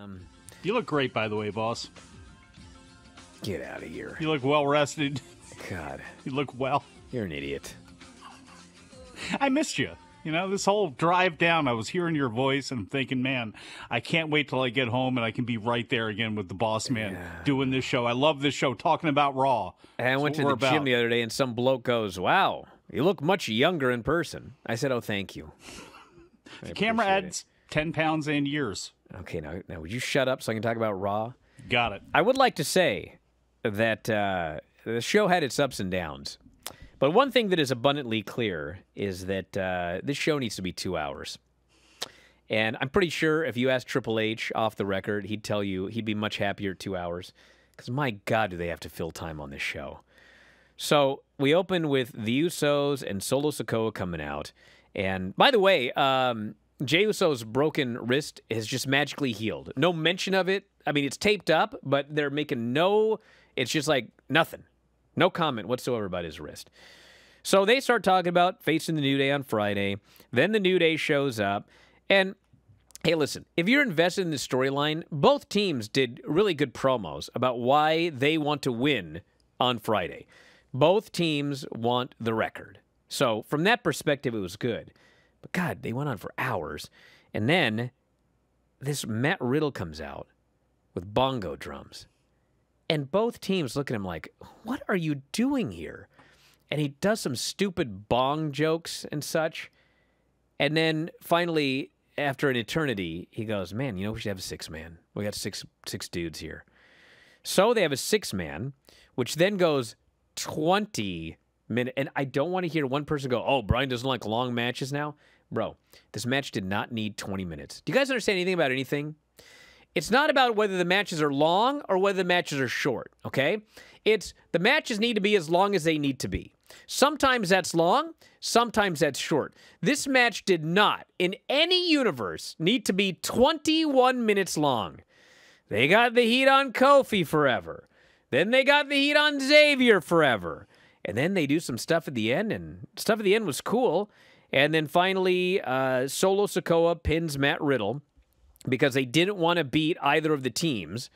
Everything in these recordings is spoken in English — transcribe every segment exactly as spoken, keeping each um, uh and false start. Um, you look great, by the way, boss. Get out of here. You look well rested. God. You look well. You're an idiot. I missed you. You know, this whole drive down, I was hearing your voice and thinking, man, I can't wait till I get home and I can be right there again with the boss man yeah. doing this show. I love this show, talking about Raw. And I went to the about. gym the other day and some bloke goes, wow, you look much younger in person. I said, oh, thank you. The camera adds it. ten pounds and years. Okay, now, now would you shut up so I can talk about Raw? Got it. I would like to say that uh, the show had its ups and downs. But one thing that is abundantly clear is that uh, this show needs to be two hours. And I'm pretty sure if you asked Triple H off the record, he'd tell you he'd be much happier two hours. Because my God, do they have to fill time on this show. So we open with the Usos and Solo Sikoa coming out. And by the way, um, Jey Uso's broken wrist has just magically healed. No mention of it. I mean, it's taped up, but they're making no... It's just like nothing. No comment whatsoever about his wrist. So they start talking about facing the New Day on Friday. Then the New Day shows up. And, hey, listen, if you're invested in the storyline, both teams did really good promos about why they want to win on Friday. Both teams want the record. So from that perspective, it was good. But, God, they went on for hours. And then this Matt Riddle comes out with bongo drums. And both teams look at him like, what are you doing here? And he does some stupid bong jokes and such. And then finally, after an eternity, he goes, man, you know, we should have a six-man. We got six six dudes here. So they have a six-man, which then goes twenty minutes. And I don't want to hear one person go, oh, Brian doesn't like long matches now. Bro, this match did not need twenty minutes. Do you guys understand anything about anything? It's not about whether the matches are long or whether the matches are short, okay? It's the matches need to be as long as they need to be. Sometimes that's long, sometimes that's short. This match did not, in any universe, need to be twenty-one minutes long. They got the heat on Kofi forever. Then they got the heat on Xavier forever. And then they do some stuff at the end, and stuff at the end was cool. And then finally, uh, Solo Sikoa pins Matt Riddle, because they didn't want to beat either of the teams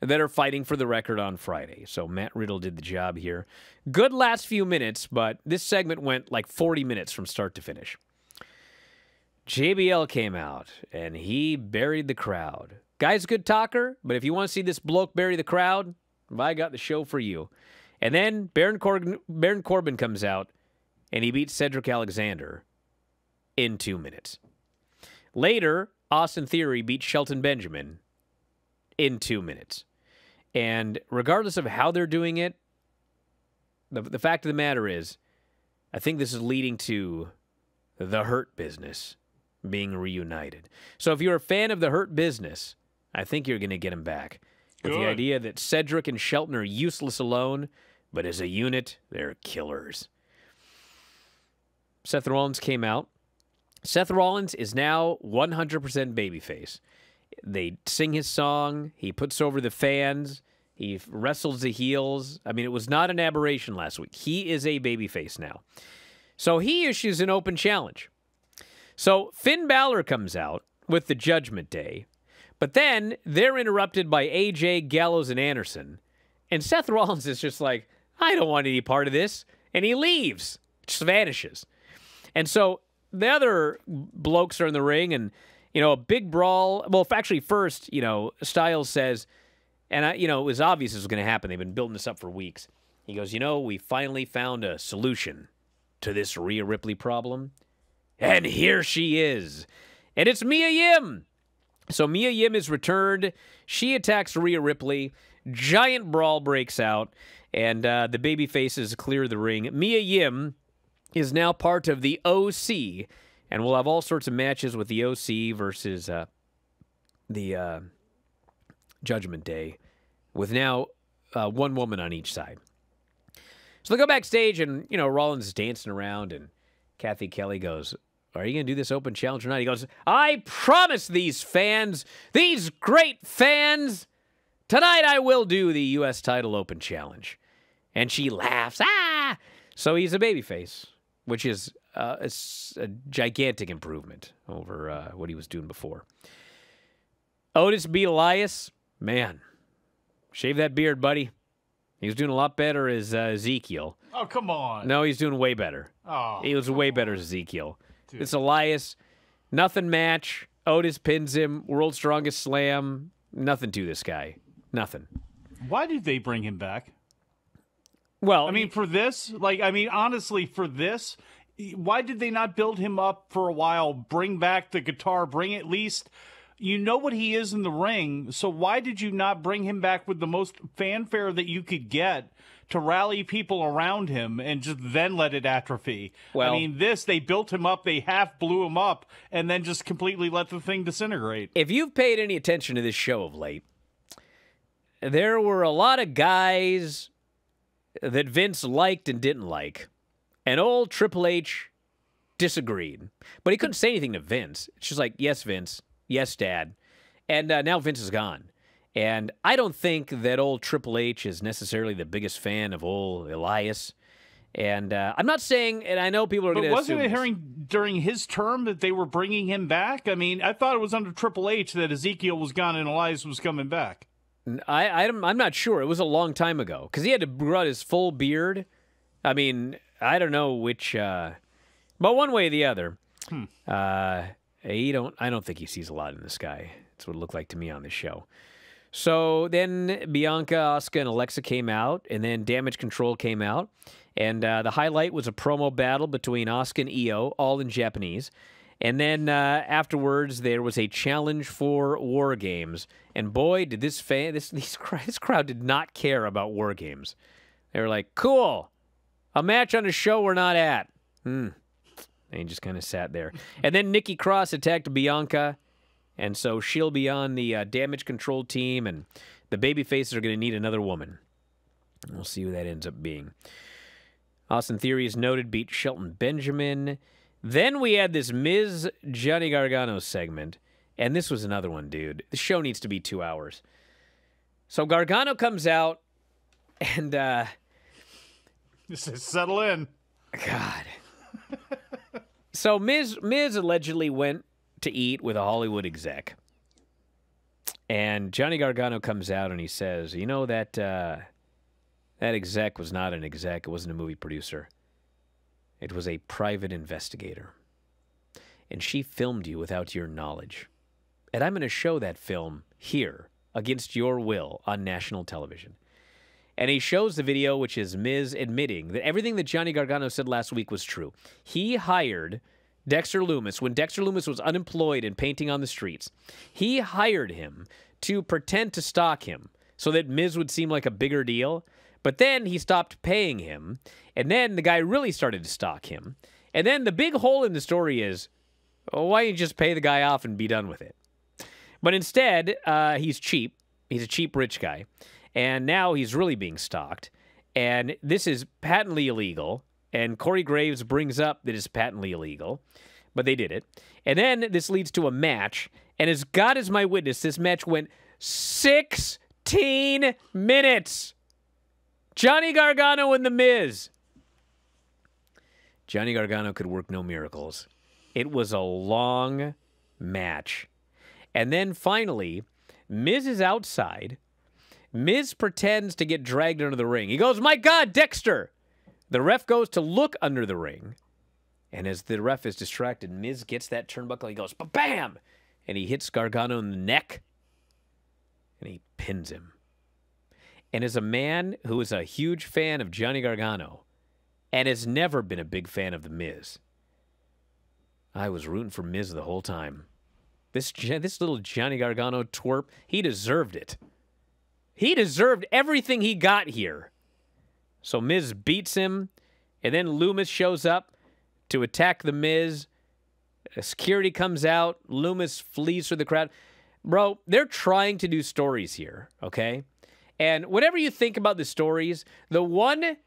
that are fighting for the record on Friday. So Matt Riddle did the job here. Good last few minutes, but this segment went like forty minutes from start to finish. J B L came out, and he buried the crowd. Guy's a good talker, but if you want to see this bloke bury the crowd, I got the show for you. And then Baron Corbin, Baron Corbin comes out, and he beats Cedric Alexander in two minutes. Later... Austin Theory beat Shelton Benjamin in two minutes. And regardless of how they're doing it, the, the fact of the matter is, I think this is leading to the Hurt Business being reunited. So if you're a fan of the Hurt Business, I think you're going to get them back. With Good. The idea that Cedric and Shelton are useless alone, but as a unit, they're killers. Seth Rollins came out. Seth Rollins is now one hundred percent babyface. They sing his song. He puts over the fans. He wrestles the heels. I mean, it was not an aberration last week. He is a babyface now. So he issues an open challenge. So Finn Balor comes out with the Judgment Day, but then they're interrupted by A J, Gallows, and Anderson. And Seth Rollins is just like, I don't want any part of this. And he leaves. Just vanishes. And so... the other blokes are in the ring, and, you know, a big brawl. Well, actually, first, you know, Styles says, and, I, you know, it was obvious this was going to happen. They've been building this up for weeks. He goes, you know, we finally found a solution to this Rhea Ripley problem. And here she is. And it's Mia Yim. So Mia Yim is returned. She attacks Rhea Ripley. Giant brawl breaks out, and uh, the baby faces clear the ring. Mia Yim... is now part of the O C, and we'll have all sorts of matches with the O C versus uh, the uh, Judgment Day, with now uh, one woman on each side. So they go backstage, and, you know, Rollins is dancing around, and Kathy Kelly goes, are you going to do this open challenge or not? He goes, I promise these fans, these great fans, tonight I will do the U S title open challenge. And she laughs, ah! So he's a babyface. Which is uh, a, a gigantic improvement over uh, what he was doing before. Otis beat Elias. Man, shave that beard, buddy. He was doing a lot better as uh, Ezekiel. Oh, come on. No, he's doing way better. Oh, he was way better as Ezekiel. Dude. It's Elias. Nothing match. Otis pins him. World's Strongest Slam. Nothing to this guy. Nothing. Why did they bring him back? Well, I mean, he, for this, like, I mean, honestly, for this, why did they not build him up for a while? Bring back the guitar. Bring at least... You know what he is in the ring, so why did you not bring him back with the most fanfare that you could get to rally people around him and just then let it atrophy? Well, I mean, this, they built him up, they half blew him up, and then just completely let the thing disintegrate. If you've paid any attention to this show of late, there were a lot of guys that Vince liked and didn't like, and old Triple H disagreed. But he couldn't say anything to Vince. It's just like, yes, Vince. Yes, Dad. And uh, now Vince is gone. And I don't think that old Triple H is necessarily the biggest fan of old Elias. And uh, I'm not saying, and I know people are going to assume. But wasn't it hearing during his term that they were bringing him back? I mean, I thought it was under Triple H that Ezekiel was gone and Elias was coming back. I, I, I'm not sure. It was a long time ago. Because he had to run his full beard. I mean, I don't know which, uh, but one way or the other. Hmm. Uh... He don't, I don't think he sees a lot in this guy. It's what it looked like to me on this show. So then Bianca, Asuka, and Alexa came out, and then Damage Control came out. And uh, the highlight was a promo battle between Asuka and Io, all in Japanese. And then uh, afterwards, there was a challenge for War Games. And boy, did this fan, this, these, this crowd did not care about War Games. They were like, cool, a match on a show we're not at. Hmm. And just kind of sat there. And then Nikki Cross attacked Bianca. And so she'll be on the uh, Damage Control team. And the babyfaces are going to need another woman. We'll see who that ends up being. Austin Theory is noted, beat Shelton Benjamin. Then we had this Miz Johnny Gargano segment. And this was another one, dude. The show needs to be two hours. So Gargano comes out. And, uh... this is settle in. God. So Miz, Miz allegedly went to eat with a Hollywood exec. And Johnny Gargano comes out and he says, you know, that uh, that exec was not an exec. It wasn't a movie producer. It was a private investigator. And she filmed you without your knowledge. And I'm going to show that film here against your will on national television. And he shows the video, which is Miz admitting that everything that Johnny Gargano said last week was true. He hired Dexter Loomis when Dexter Loomis was unemployed and painting on the streets. He hired him to pretend to stalk him so that Miz would seem like a bigger deal. But then he stopped paying him. And then the guy really started to stalk him. And then the big hole in the story is, oh, why don't you just pay the guy off and be done with it? But instead, uh, he's cheap. He's a cheap rich guy. And now he's really being stalked. And this is patently illegal. And Corey Graves brings up that it's patently illegal. But they did it. And then this leads to a match. And as God is my witness, this match went sixteen minutes. Johnny Gargano and The Miz. Johnny Gargano could work no miracles. It was a long match. And then finally, Miz is outside. Miz pretends to get dragged under the ring. He goes, my God, Dexter! The ref goes to look under the ring. And as the ref is distracted, Miz gets that turnbuckle. He goes, ba-bam! And he hits Gargano in the neck. And he pins him. And as a man who is a huge fan of Johnny Gargano and has never been a big fan of The Miz, I was rooting for Miz the whole time. This, this little Johnny Gargano twerp, he deserved it. He deserved everything he got here. So Miz beats him, and then Loomis shows up to attack the Miz. Security comes out. Loomis flees through the crowd. Bro, they're trying to do stories here, okay? And whatever you think about the stories, the one,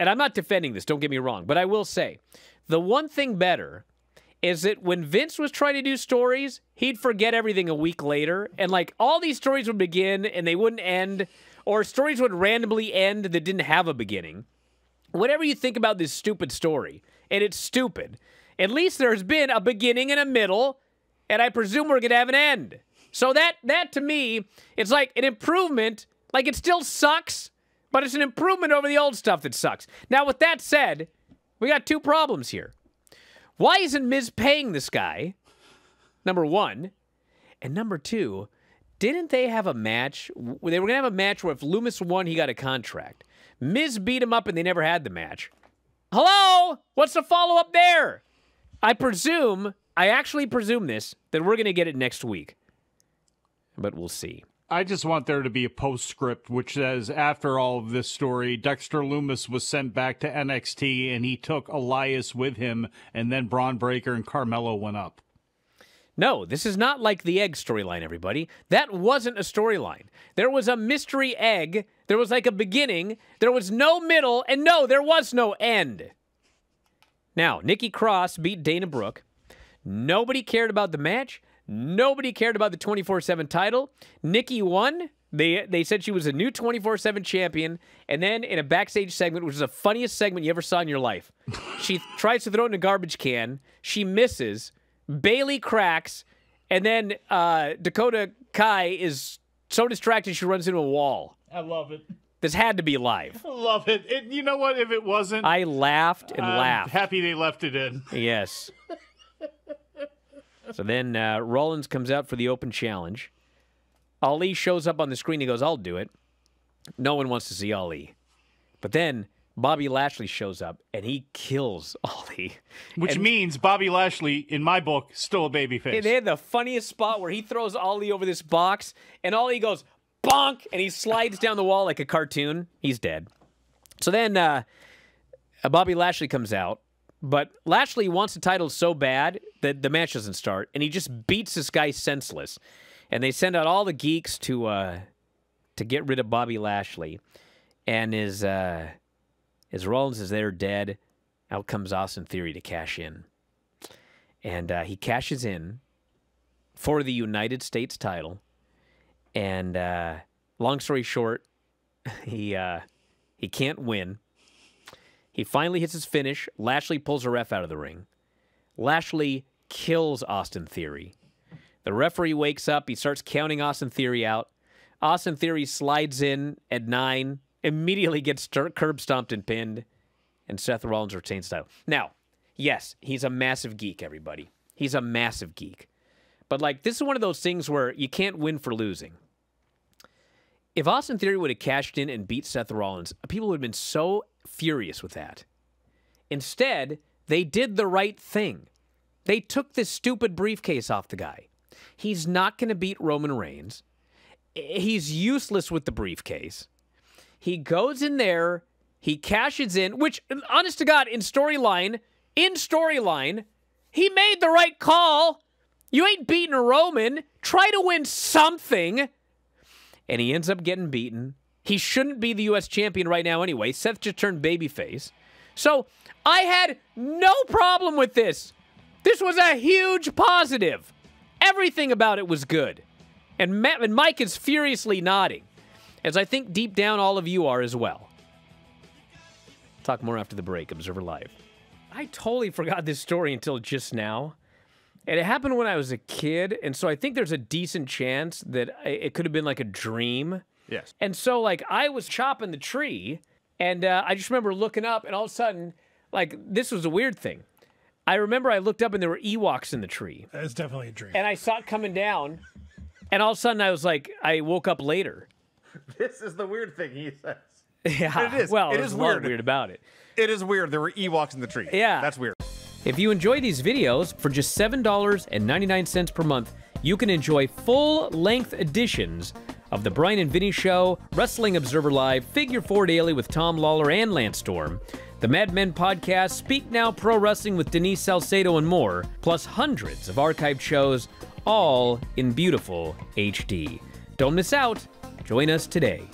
and I'm not defending this, don't get me wrong, but I will say, the one thing better is that when Vince was trying to do stories, he'd forget everything a week later. And, like, all these stories would begin and they wouldn't end. Or stories would randomly end that didn't have a beginning. Whatever you think about this stupid story, and it's stupid, at least there's been a beginning and a middle, and I presume we're going to have an end. So that, that to me, it's like an improvement. Like, it still sucks, but it's an improvement over the old stuff that sucks. Now, with that said, we got two problems here. Why isn't Miz paying this guy? Number one. And number two, didn't they have a match? They were going to have a match where if Loomis won, he got a contract. Miz beat him up, and they never had the match. Hello? What's the follow-up there? I presume, I actually presume this, that we're going to get it next week. But we'll see. I just want there to be a postscript which says, after all of this story, Dexter Loomis was sent back to N X T, and he took Elias with him, and then Braun Breaker and Carmelo went up. No, this is not like the egg storyline, everybody. That wasn't a storyline. There was a mystery egg. There was like a beginning. There was no middle, and no, there was no end. Now, Nikki Cross beat Dana Brooke. Nobody cared about the match. Nobody cared about the twenty-four seven title. Nikki won. They, they said she was a new twenty-four seven champion. And then in a backstage segment, which is the funniest segment you ever saw in your life, she tries to throw it in a garbage can. She misses. Bailey cracks. And then uh, Dakota Kai is so distracted she runs into a wall. I love it. This had to be live. I love it. it. You know what? If it wasn't... I laughed and I'm laughed. Happy they left it in. Yes. So then uh, Rollins comes out for the open challenge. Ali shows up on the screen. He goes, I'll do it. No one wants to see Ali. But then Bobby Lashley shows up, and he kills Ali. Which and, means Bobby Lashley, in my book, still a babyface. They had the funniest spot where he throws Ali over this box, and Ali goes, bonk, and he slides down the wall like a cartoon. He's dead. So then uh, Bobby Lashley comes out. But Lashley wants the title so bad that the match doesn't start, and he just beats this guy senseless. And they send out all the geeks to uh, to get rid of Bobby Lashley. And his, uh, his Rollins is there dead. Out comes Austin Theory to cash in. And uh, he cashes in for the United States title. And uh, long story short, he uh, he can't win. He finally hits his finish. Lashley pulls a ref out of the ring. Lashley kills Austin Theory. The referee wakes up. He starts counting Austin Theory out. Austin Theory slides in at nine, immediately gets curb stomped and pinned, and Seth Rollins retains the title. Now, yes, he's a massive geek, everybody. He's a massive geek. But, like, this is one of those things where you can't win for losing. If Austin Theory would have cashed in and beat Seth Rollins, people would have been so furious with that. Instead, they did the right thing. They took this stupid briefcase off the guy. He's not going to beat Roman Reigns. He's useless with the briefcase. He goes in there. He cashes in, which, honest to God, in storyline, in storyline, he made the right call. You ain't beating Roman. Try to win something. And he ends up getting beaten. He shouldn't be the U S champion right now anyway. Seth just turned babyface. So I had no problem with this. This was a huge positive. Everything about it was good. And, Matt, and Mike is furiously nodding, as I think deep down all of you are as well. Talk more after the break. Observer Live. I totally forgot this story until just now. And it happened when I was a kid, and so I think there's a decent chance that it could have been like a dream. Yes. And so, like, I was chopping the tree, and uh, I just remember looking up, and all of a sudden, like, this was a weird thing. I remember I looked up, and there were Ewoks in the tree. That's definitely a dream. And I saw it coming down, and all of a sudden, I was like, I woke up later. This is the weird thing he says. Yeah. It is. Well, it is weird. weird about it. It is weird. There were Ewoks in the tree. Yeah. That's weird. If you enjoy these videos, for just seven ninety-nine per month, you can enjoy full-length editions of The Brian and Vinny Show, Wrestling Observer Live, Figure Four Daily with Tom Lawler and Lance Storm, the Mad Men Podcast, Speak Now Pro Wrestling with Denise Salcedo and more, plus hundreds of archived shows, all in beautiful H D. Don't miss out. Join us today.